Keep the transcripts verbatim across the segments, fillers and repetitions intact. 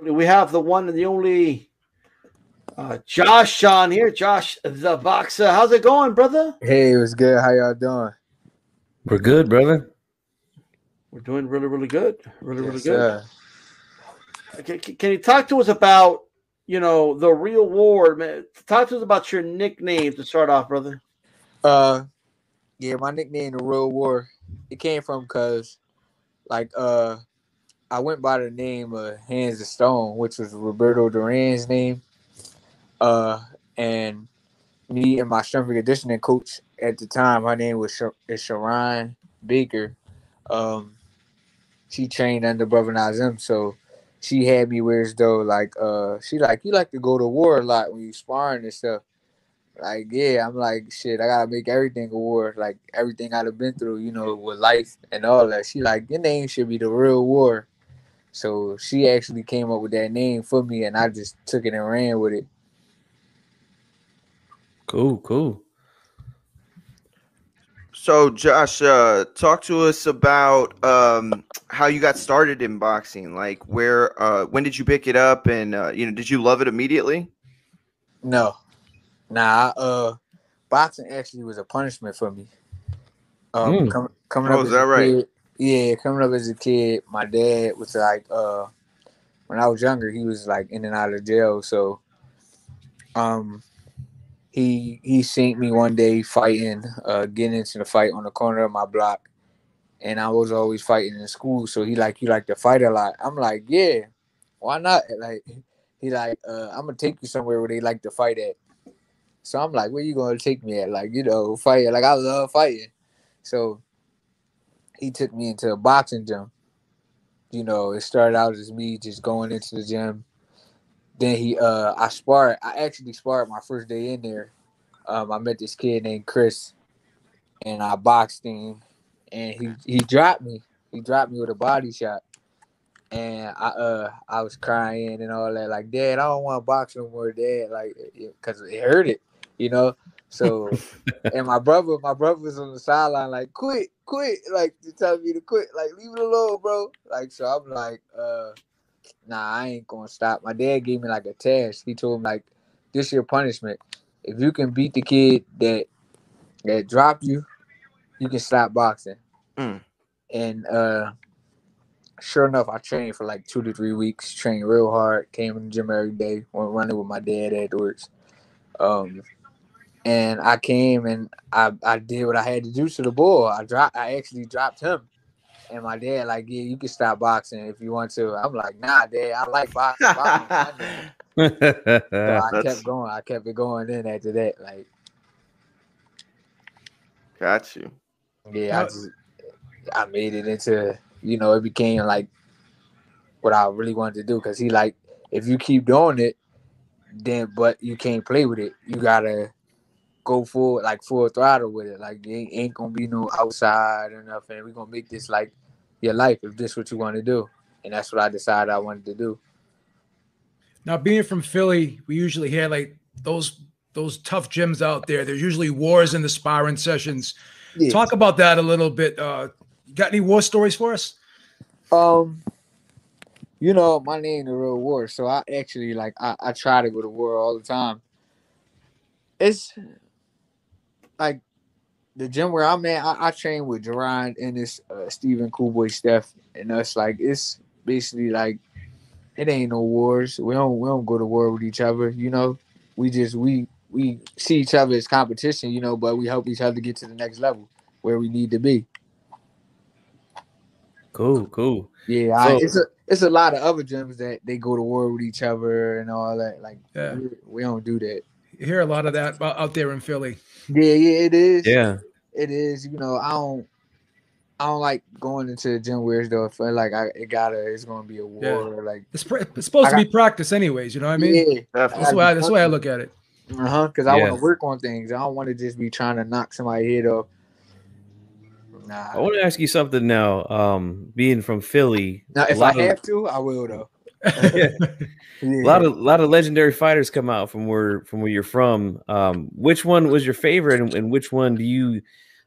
We have the one and the only uh, Josh on here. Josh the Boxer. How's it going, brother? Hey, it was good. How y'all doing? We're good, brother. We're doing really, really good. Really, yes, really good. Uh, can, can you talk to us about, you know, the real war, man? Talk to us about your nickname to start off, brother. Uh, yeah, my nickname, the Real War, it came from because, like, uh, I went by the name of Hands of Stone, which was Roberto Duran's name. Uh, and me and my strength and conditioning coach at the time, her name was Sharon Baker. Um, she trained under Brother Nazim, so she had me wear as though, like, uh, she like, you like to go to war a lot when you sparring and stuff. Like, yeah, I'm like, shit, I gotta make everything a war, like everything I'd have been through, you know, with life and all that. She like, your name should be the Real War. So she actually came up with that name for me, and I just took it and ran with it. Cool, cool. So, Josh, uh, talk to us about um, how you got started in boxing. Like, where, uh, when did you pick it up, and uh, you know, did you love it immediately? No, nah. Uh, boxing actually was a punishment for me. Um, mm. com coming oh, up, is that right? Kid, yeah, coming up as a kid, my dad was like, uh, when I was younger, he was like in and out of jail, so um. He he seen me one day fighting, uh, getting into the fight on the corner of my block, and I was always fighting in school. So he like, you like to fight a lot. I'm like, yeah, why not? Like, he like, uh, I'm gonna take you somewhere where they like to fight at. So I'm like, where you gonna take me at? Like, you know, fight. Like, I love fighting. So he took me into a boxing gym. You know, it started out as me just going into the gym. Then he, uh, I sparred. I actually sparred my first day in there. Um, I met this kid named Chris, and I boxed him, and he he dropped me. He dropped me with a body shot, and I uh I was crying and all that. Like, Dad, I don't want to box no more, Dad. Like, because it hurt it, you know. So, and my brother, my brother was on the sideline, like, quit, quit, like, telling me to quit, like, leave it alone, bro. Like, so I'm like, uh. nah, I ain't gonna stop. My dad gave me like a task. He told him like, this your punishment. If you can beat the kid that that dropped you, you can stop boxing. Mm. And uh, sure enough, I trained for like two to three weeks, trained real hard, came in the gym every day, went running with my dad afterwards. Um, and I came and I, I did what I had to do to the ball. I dropped, I actually dropped him. And my dad like, yeah, you can stop boxing if you want to. I'm like, nah, Dad, I like boxing. boxing. So I That's... kept going. I kept it going in after that. Like, got you. Yeah, I just I made it into, you know, it became like what I really wanted to do. Because he like, if you keep doing it, then but you can't play with it. You gotta go full, like full throttle with it. Like, it ain't gonna be no outside or nothing. We're gonna make this like your life if this is what you want to do. And that's what I decided I wanted to do. Now, being from Philly, we usually hear like those those tough gyms out there. There's usually wars in the sparring sessions. Yeah. Talk about that a little bit. Uh, you got any war stories for us? Um, you know, my name is the Real War, so I actually like I, I try to go to war all the time. It's like the gym where I'm at, I, I train with Jerron and this uh, Stephen Coolboy, Steph, and us. Like, it's basically like it ain't no wars. We don't we don't go to war with each other. You know, we just we we see each other as competition. You know, but we help each other get to the next level where we need to be. Cool, cool. Yeah, so, I, it's a it's a lot of other gyms that they go to war with each other and all that. Like, yeah. we, we don't do that. You hear a lot of that out there in Philly. Yeah, yeah, it is. Yeah, it is. You know, I don't, I don't like going into the gym where it's though. I feel like I it gotta, it's gonna be a war. Yeah. Like it's, it's supposed I to got, be practice, anyways. You know what I mean? Yeah, that's why that's why I look at it. Uh huh. Because I yeah. want to work on things. I don't want to just be trying to knock somebody's head off. Nah. I want to ask you something now. Um, being from Philly, now if I have to, I will though. yeah. Yeah. A lot of a lot of legendary fighters come out from where from where you're from. Um, which one was your favorite, and, and which one do you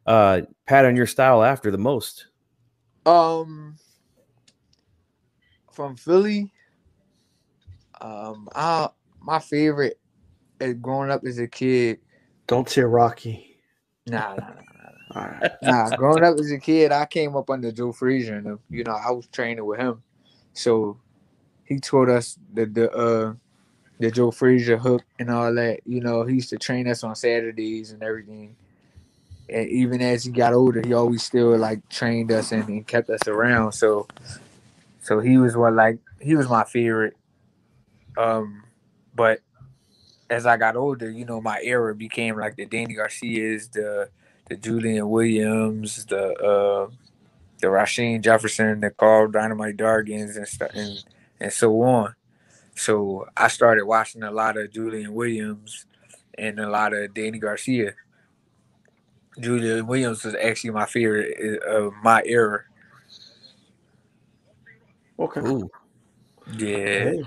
uh, pattern your style after the most? Um, from Philly, Um, I, my favorite is growing up as a kid. Don't say Rocky. Nah, nah, nah. nah. All right. Nah, growing up as a kid, I came up under Joe Frazier, and you know I was training with him, so he taught us the the uh, the Joe Frazier hook and all that. You know, he used to train us on Saturdays and everything. And even as he got older, he always still like trained us and, and kept us around. So, so he was what like he was my favorite. Um, but as I got older, you know, my era became like the Danny Garcias, the the Julian Williams, the uh, the Rasheem Jefferson, the Carl Dynamite Dargens, and stuff, and and so on. So I started watching a lot of Julian Williams and a lot of Danny Garcia. Julian Williams was actually my favorite of my era. Okay. Ooh. Yeah. Okay.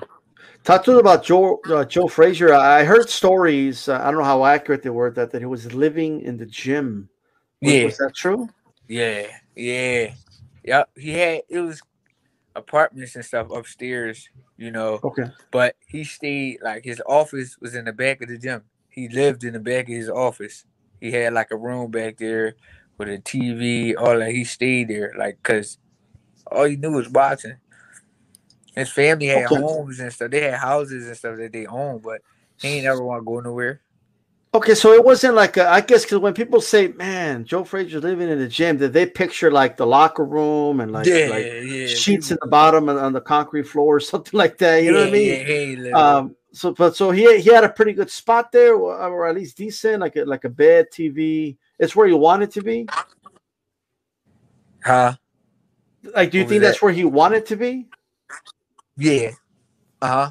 Talk to us about Joe uh, Joe Frazier. I heard stories. Uh, I don't know how accurate they were. That that he was living in the gym. Was, yeah. Was that true? Yeah. Yeah. Yep. He had it was apartments and stuff upstairs. You know. Okay. But he stayed like his office was in the back of the gym. He lived in the back of his office. He had like a room back there with a T V, all that. He stayed there, like, cause all he knew was boxing. His family had okay. homes and stuff. They had houses and stuff that they owned, but he ain't ever want to go nowhere. Okay, so it wasn't like a, I guess because when people say, "Man, Joe Frazier's living in the gym," did they picture like the locker room and like, yeah, like yeah, sheets in the bottom and on the concrete floor or something like that? You yeah, know what I mean? Yeah, yeah, um, So, but so he he had a pretty good spot there, or, or at least decent, like a, like a bed, T V. It's where he wanted to be. Huh? Like, do you what think that's that? where he wanted to be? Yeah. Uh huh.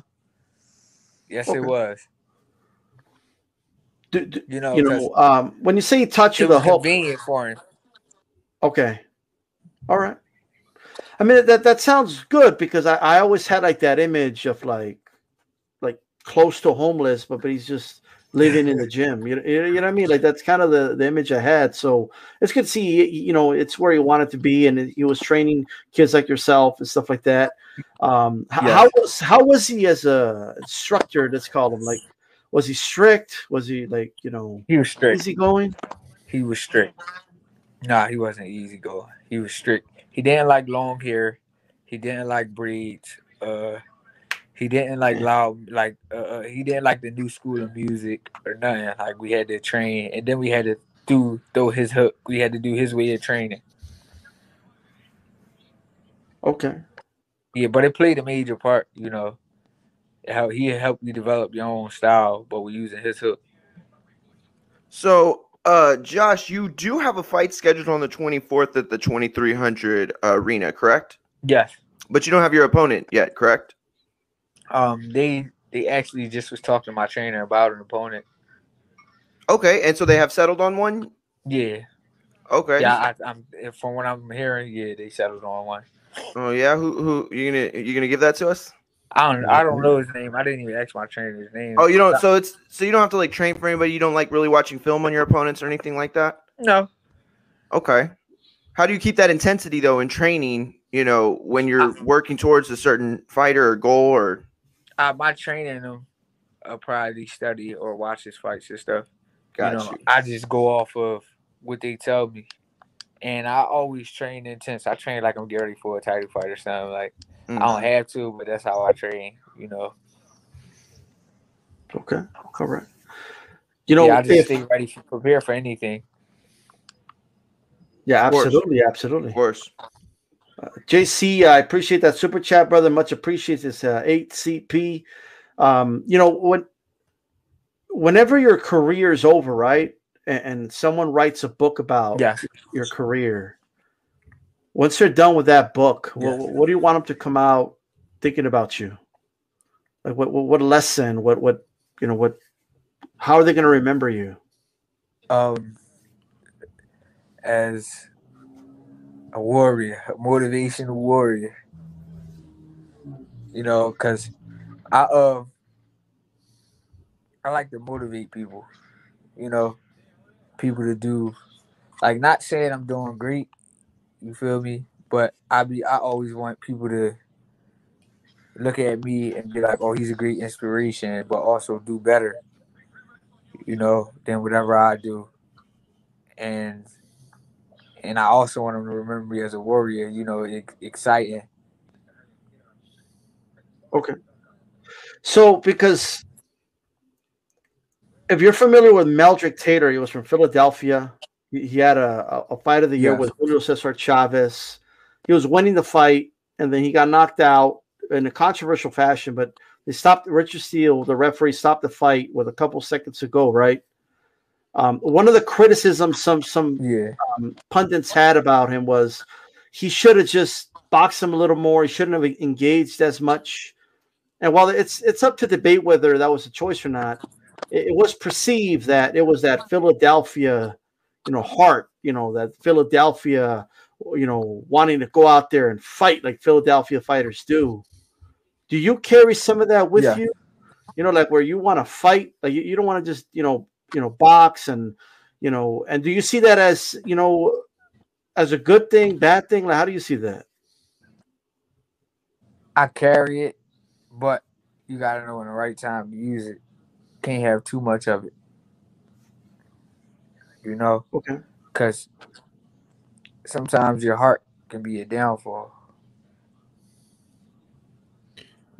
Yes, okay. It was. Do, do, you know, you know um, when you say touch the whole convenient for him. Okay. All right. I mean that that sounds good because I, I always had like that image of like. Close to homeless, but but he's just living in the gym. You know, you know what I mean? Like that's kind of the, the image I had. So it's good to see. You know, it's where he wanted to be, and he was training kids like yourself and stuff like that. Um, yeah. How was how was he as a instructor? Let's call him. Like, was he strict? Was he like you know? He was strict. Easy going? He was strict. Nah, he wasn't easy going. He was strict. He didn't like long hair. He didn't like braids. Uh. He didn't like loud, like uh, he didn't like the new school of music or nothing. Like we had to train, and then we had to do throw his hook. We had to do his way of training. Okay. Yeah, but it played a major part, you know. How he helped you develop your own style, but we're using his hook. So, uh, Josh, you do have a fight scheduled on the twenty-fourth at the twenty-three hundred arena, correct? Yes. But you don't have your opponent yet, correct? Um, they they actually just was talking to my trainer about an opponent. Okay, and so they have settled on one. Yeah. Okay. Yeah, I, I'm from what I'm hearing. Yeah, they settled on one. Oh yeah, who who you gonna you gonna give that to us? I don't I don't know his name. I didn't even ask my trainer his name. Oh, you don't. So it's so you don't have to like train for anybody. You don't like really watching film on your opponents or anything like that. No. Okay. How do you keep that intensity though in training? You know, when you're I, working towards a certain fighter or goal or. Uh, my training them, uh, probably study or watch his fights and stuff. Got you know, you. I just go off of what they tell me, and I always train intense. I train like I'm getting ready for a title fight or something. Like mm-hmm. I don't have to, but that's how I train. You know. Okay. All right. You know, yeah, I just if, stay ready, for, prepare for anything. Yeah, absolutely, of absolutely. Of course. Uh, J C, I appreciate that super chat, brother. Much appreciates this uh, H C P. Um, you know, when whenever your career is over, right, and, and someone writes a book about yes. your career, once they're done with that book, yes. what, what do you want them to come out thinking about you? Like, what what, what lesson? What what you know? What? How are they going to remember you? Um, as a warrior, a motivational warrior, you know, because I uh, I like to motivate people, you know, people to do, like not saying I'm doing great, you feel me, but I be I always want people to look at me and be like, oh, he's a great inspiration, but also do better, you know, than whatever I do. And and I also want him to remember me as a warrior, you know, exciting. Okay. So because if you're familiar with Meldrick Taylor, he was from Philadelphia. He, he had a, a fight of the year yes. with Julio Cesar Chavez. He was winning the fight, and then he got knocked out in a controversial fashion, but they stopped Richard Steele, the referee, stopped the fight with a couple seconds to go, right? Um, one of the criticisms some some yeah. um, pundits had about him was he should have just boxed him a little more. He shouldn't have engaged as much. And while it's it's up to debate whether that was a choice or not, it, it was perceived that it was that Philadelphia, you know, heart, you know, that Philadelphia, you know, wanting to go out there and fight like Philadelphia fighters do. Do you carry some of that with yeah. you? You know, like where you want to fight, like you, you don't want to just, you know, you know, box and, you know, and do you see that as, you know, as a good thing, bad thing? Like, how do you see that? I carry it, but you got to know in the right time to use it. Can't have too much of it, you know? Okay. Because sometimes your heart can be a downfall.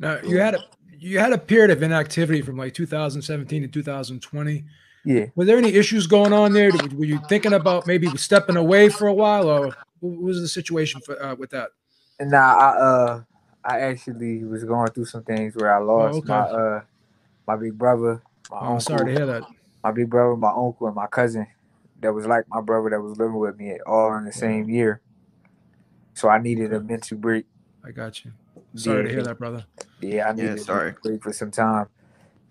Now, you had a you had a period of inactivity from like two thousand seventeen to two thousand twenty. Yeah. Were there any issues going on there? Were you thinking about maybe stepping away for a while, or what was the situation for uh, with that? Nah, I uh I actually was going through some things where I lost oh, okay. my uh my big brother. My oh, uncle, I'm sorry to hear that. My big brother, my uncle, and my cousin that was like my brother that was living with me all in the same year. So I needed a mental break. I got you. Sorry yeah. to hear that, brother. Yeah, I needed yeah, sorry. a break for some time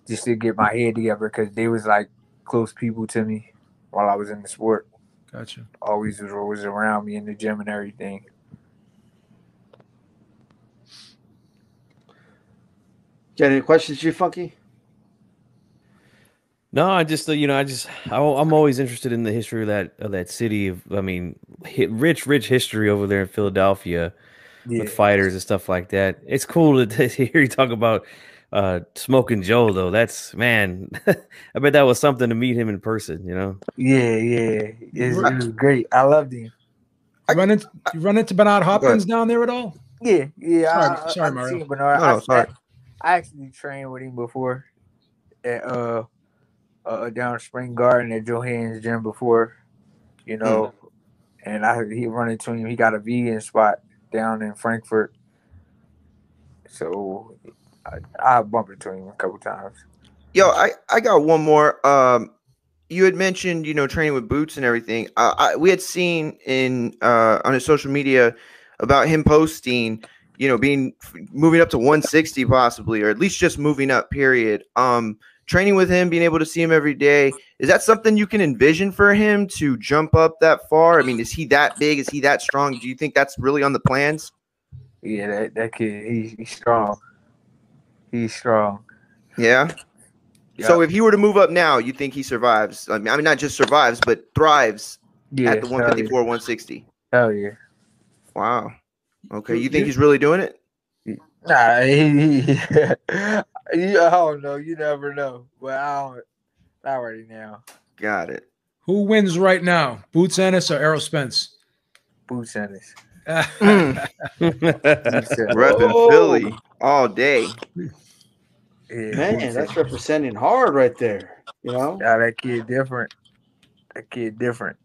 just to get my head together because they was like close people to me while I was in the sport. Gotcha. Always was always around me in the gym and everything. Got any questions, you funky? No, I just, you know, I just, I'm always interested in the history of that of that city. Of, I mean, rich, rich history over there in Philadelphia. Yeah. With fighters and stuff like that. It's cool to hear you talk about uh, Smoking Joe, though. That's, man, I bet that was something to meet him in person, you know? Yeah, yeah. It was, it was great. I loved him. You run into, you run into Bernard Hopkins down there at all? Yeah, yeah. Sorry, I, sorry I, Mario. Seen Bernard. Oh, I, sorry. I, I actually trained with him before at uh, uh, down Spring Garden at Joe Hayan's Gym before, you know, mm. and I he run into him. He got a vegan spot down in Frankfurt. So I, I bumped into him a couple times. Yo, I, I got one more. Um, you had mentioned, you know, training with Boots and everything. Uh, I, we had seen in uh, on his social media about him posting, you know, being moving up to one sixty possibly, or at least just moving up, period. Um, training with him, being able to see him every day. Is that something you can envision for him to jump up that far? I mean, is he that big? Is he that strong? Do you think that's really on the plans? Yeah, that, that kid, he, he's strong. He's strong. Yeah? Yep. So if he were to move up now, you think he survives? I mean, I mean not just survives, but thrives yeah, at the one fifty-four, yeah. one sixty? Hell yeah. Wow. Okay, you think he's really doing it? Nah, he, he, I don't know. You never know. But I don't, not right now. Got it. Who wins right now, Boots Ennis or Errol Spence? Boots Ennis. mm. Repping oh. Philly all day. Yeah, man, that's representing hard right there. You know, yeah, that kid different. That kid different.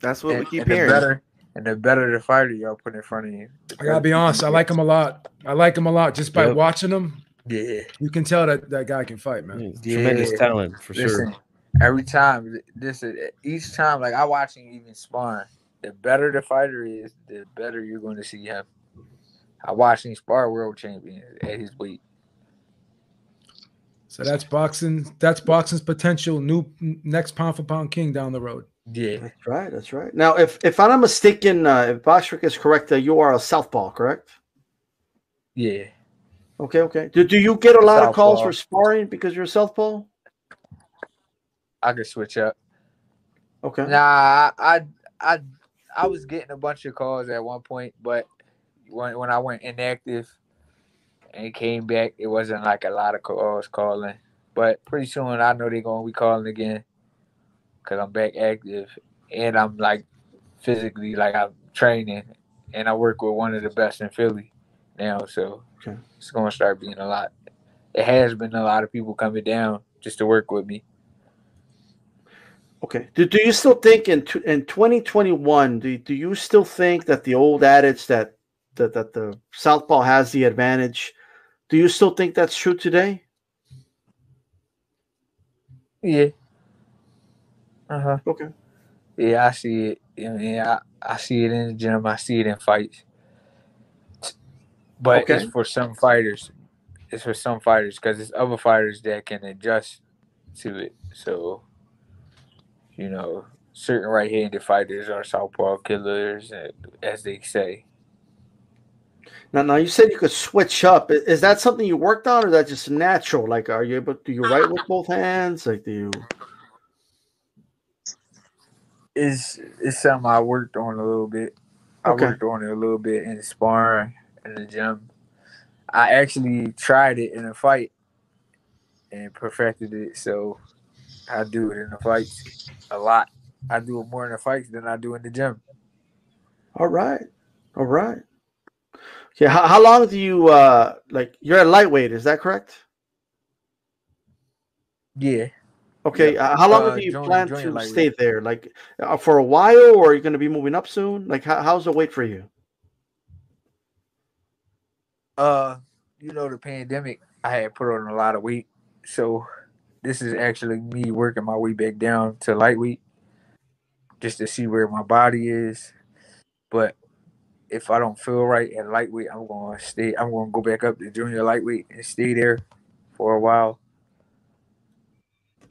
That's what and, we keep hearing. Better. And the better the fighter y'all put in front of you. I gotta be honest, I like him a lot. I like him a lot just by yep. watching him. Yeah, you can tell that that guy can fight, man. Yeah. Tremendous talent for Listen, sure. Every time, this is each time. Like I watch him even sparring. The better the fighter is, the better you're going to see him. I watched him spar world champion at his weight. So that's boxing. That's boxing's potential new next pound for pound king down the road. Yeah, that's right. That's right. Now, if if I'm not mistaken, uh, if Boxrick is correct, uh, you are a southpaw, correct? Yeah. Okay. Okay. Do do you get a lot southpaw. of calls for sparring because you're a southpaw? I could switch up. Okay. Nah, I I I was getting a bunch of calls at one point, but when when I went inactive, and came back. It wasn't like a lot of calls calling, but pretty soon I know they're gonna be calling again because I'm back active and I'm like physically like I'm training and I work with one of the best in Philly now, so okay. It's gonna start being a lot. It has been a lot of people coming down just to work with me. Okay. Do, do you still think in in twenty twenty-one? Do do you still think that the old adage that that that the southpaw has the advantage? Do you still think that's true today? Yeah. Uh huh. Okay. Yeah, I see it. Yeah, I, mean, I I see it in the gym. I see it in fights. But okay. It's for some fighters. It's for some fighters because there's other fighters that can adjust to it. So. You know, certain right-handed fighters are southpaw killers, as they say. Now, now you said you could switch up. Is, is that something you worked on, or is that just natural? Like, are you able? Do you write with both hands? Like, do you? It's it's something I worked on a little bit. Okay. I worked on it a little bit in sparring in the gym. I actually tried it in a fight and perfected it. So. I do it in the fights a lot. I do it more in the fights than I do in the gym. All right. All right. Okay. How, how long do you, uh, like, you're a lightweight, is that correct? Yeah. Okay. Yeah. Uh, how long uh, do you join, plan join to stay there? Like, uh, for a while, or are you going to be moving up soon? Like, how, how's the weight for you? Uh, you know, the pandemic, I had put on a lot of weight. So, this is actually me working my way back down to lightweight just to see where my body is. But if I don't feel right at lightweight, I'm going to stay. I'm going to go back up to junior lightweight and stay there for a while.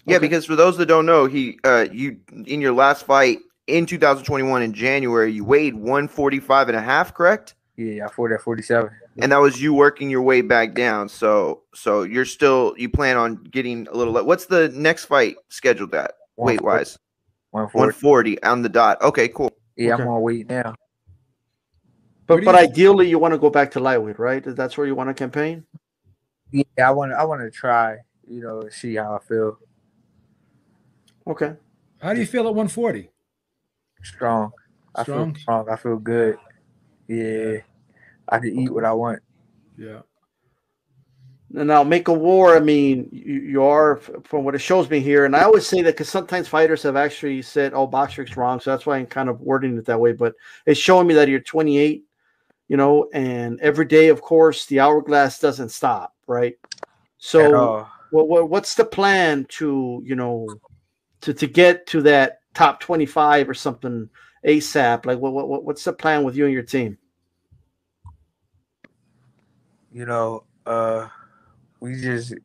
Yeah, okay. Because for those that don't know, he uh, you in your last fight in two thousand twenty-one in January, you weighed one forty-five and a half, correct? Yeah, I fought at forty-seven. And that was you working your way back down. So so you're still – you plan on getting a little – what's the next fight scheduled at weight-wise? one forty. one forty on the dot. Okay, cool. Yeah, okay. I'm on weight now. But but ideally you want to go back to lightweight, right? That's where you want to campaign? Yeah, I want to I want to try, you know, see how I feel. Okay. How do you feel at one forty? Strong. I strong? feel strong. I feel good. Yeah, I can eat what I want. Yeah. Now, make a war. I mean, you, you are, from what it shows me here, and I always say that because sometimes fighters have actually said, oh, boxing's wrong, so that's why I'm kind of wording it that way. But it's showing me that you're twenty-eight, you know, and every day, of course, the hourglass doesn't stop, right? So what, what, what's the plan to, you know, to, to get to that top twenty-five or something ASAP? Like, what, what, what's the plan with you and your team? You know, uh, we just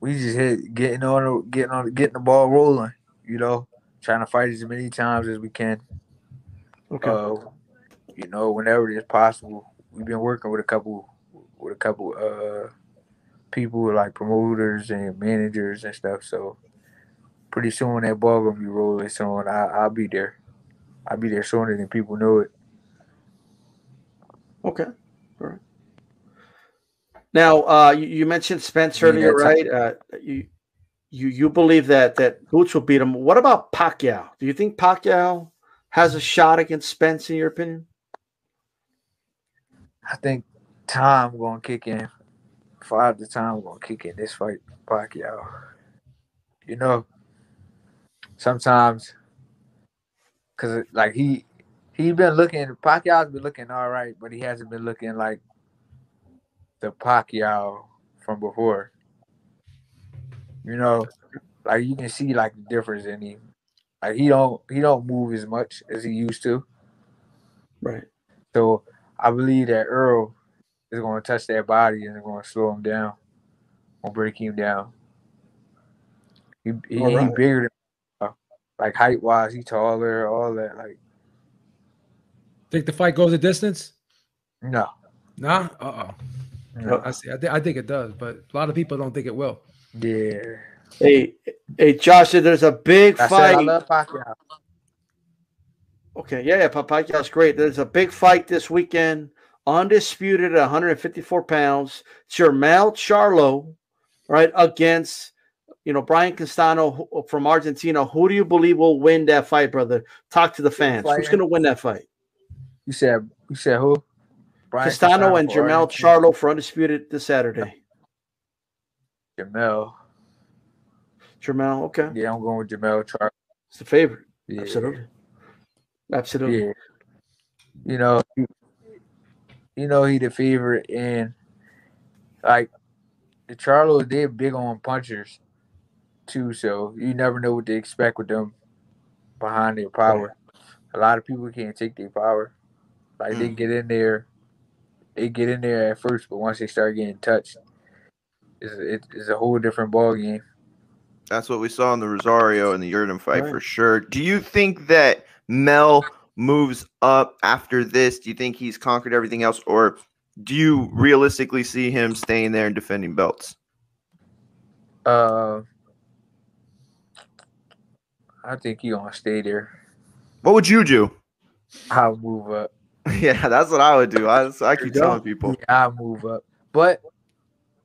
we just hit getting on, getting on, getting the ball rolling. You know, trying to fight as many times as we can. Okay. Uh, you know, whenever it's possible. We've been working with a couple, with a couple uh, people like promoters and managers and stuff. So. Pretty soon that ball gonna be rolling, so I, I'll be there. I'll be there sooner than people know it. Okay, all right. Now uh, you, you mentioned Spence earlier, right? Uh, you you you believe that that Boots will beat him. What about Pacquiao? Do you think Pacquiao has a shot against Spence? In your opinion? I think time gonna kick in. Five to time gonna kick in this fight, Pacquiao. You know. Sometimes, because, like, he he been looking, Pacquiao's been looking all right, but he hasn't been looking like the Pacquiao from before. You know, like, you can see, like, the difference in him. Like, he don't, he don't move as much as he used to. Right. So, I believe that Errol is going to touch that body and going to slow him down, going to break him down. He, he, right. He bigger than Like, height-wise, he's taller, all that. Like, think the fight goes a distance? No. Nah? Uh-oh. No. I see. I, th I think it does, but a lot of people don't think it will. Yeah. Hey, hey, Josh, there's a big I fight. Said I love Pacquiao. Okay, yeah, yeah, Pacquiao's great. There's a big fight this weekend undisputed at one fifty-four pounds, Jermell Charlo, right, against, you know, Brian Castaño from Argentina. Who do you believe will win that fight, brother? Talk to the fans. Who's going to win that fight? You said, you said who? Brian Castaño, Castaño and Jermell Charlo for undisputed this Saturday. Jermell. Jermell, okay. Yeah, I'm going with Jermell Charlo. It's the favorite. Yeah. Absolutely. Absolutely. Yeah. You know, you know he the favorite, and like the Charlo, they're big on punchers too, so you never know what to expect with them behind their power. A lot of people can't take their power. Like mm. they get in there, they get in there at first, but once they start getting touched, it's a, it's a whole different ball game. That's what we saw in the Rosario and the Yurdin fight, right, for sure. Do you think that Mel moves up after this? Do you think he's conquered everything else, or do you realistically see him staying there and defending belts? Uh, I think he's gonna stay there. What would you do? I'll move up. Yeah, that's what I would do. I I keep telling people. Yeah, I'll move up, but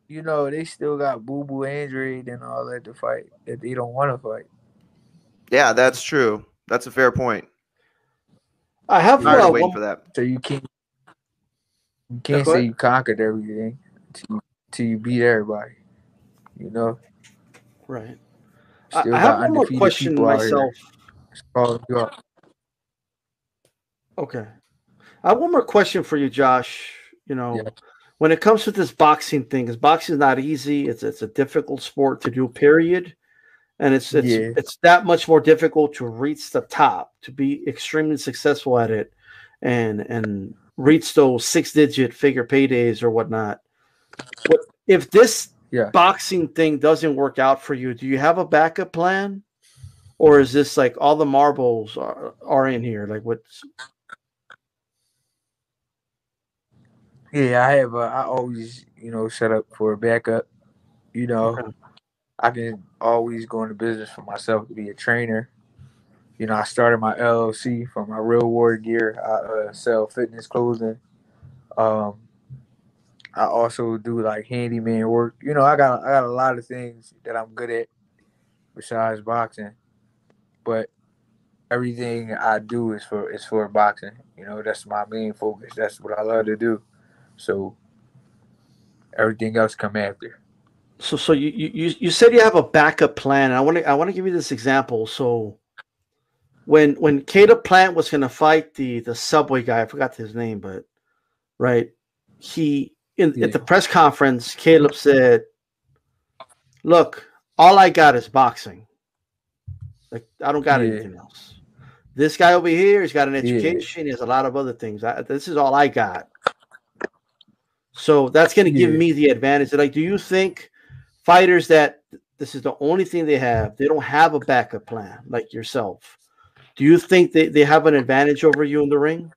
you know they still got Boo Boo Andrade and all that to fight that they don't want to fight. Yeah, that's true. That's a fair point. I have uh, waiting for that. So you can't you can't say you conquered everything till, till you beat everybody. You know? Right. Still I have one more question myself. Okay. I have one more question for you, Josh. You know, yeah. when it comes to this boxing thing, because boxing is not easy, it's it's a difficult sport to do, period. And it's it's yeah. it's that much more difficult to reach the top, to be extremely successful at it, and and reach those six-digit figure paydays or whatnot. But if this yeah. boxing thing doesn't work out for you, do you have a backup plan, or is this like all the marbles are are in here? Like what's? Yeah, I have. A, I always you know set up for a backup. You know. Okay. I can always go into business for myself to be a trainer. You know, I started my L L C for my Real Warrior gear. I uh, sell fitness clothing. Um, I also do like handyman work. You know, I got I got a lot of things that I'm good at besides boxing, but everything I do is for is for boxing. You know, that's my main focus. That's what I love to do. So everything else come after. So, so you, you you said you have a backup plan. I want to I want to give you this example. So, when when Caleb Plant was going to fight the the Subway guy, I forgot his name, but right, he in yeah. at the press conference, Caleb said, "Look, all I got is boxing. Like I don't got yeah. anything else. This guy over here, he's got an education. Yeah. He has a lot of other things. I, this is all I got. So that's going to give yeah. me the advantage." Like, do you think fighters that this is the only thing they have, they don't have a backup plan like yourself, do you think they, they have an advantage over you in the ring?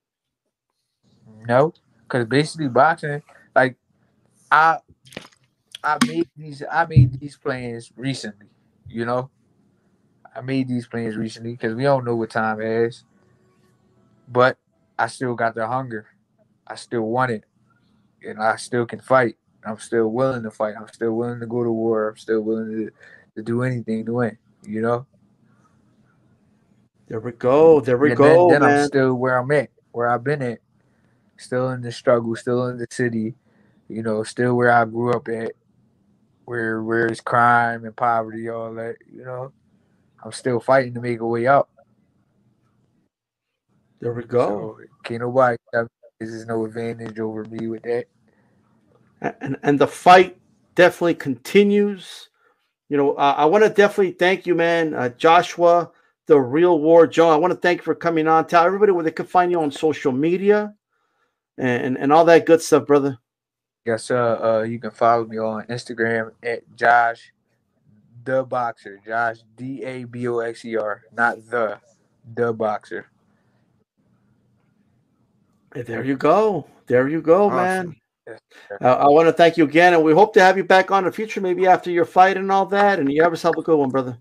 No, because basically boxing, like I I made these I made these plans recently, you know. I made these plans recently because we don't know what time it is. But I still got the hunger. I still want it. And I still can fight. I'm still willing to fight. I'm still willing to go to war. I'm still willing to, to do anything to win, you know? There we go. There we and go, then, then man. I'm still where I'm at, where I've been at. Still in the struggle, still in the city, you know, still where I grew up at, where where it's crime and poverty, all that, you know? I'm still fighting to make a way out. There we go. So, can't nobody have, this is no advantage over me with that. And and the fight definitely continues. You know, uh, I want to definitely thank you, man, uh, Joshua, the Real War Joe. I want to thank you for coming on. Tell everybody where they can find you on social media and, and, and all that good stuff, brother. Yes, sir. Uh, you can follow me on Instagram at Josh the Boxer. Josh D A B O X E R, not the the Boxer. There you go. There you go, awesome. Man. Uh, I want to thank you again, and we hope to have you back on in the future, maybe after your fight and all that. And you have yourself a good one, brother.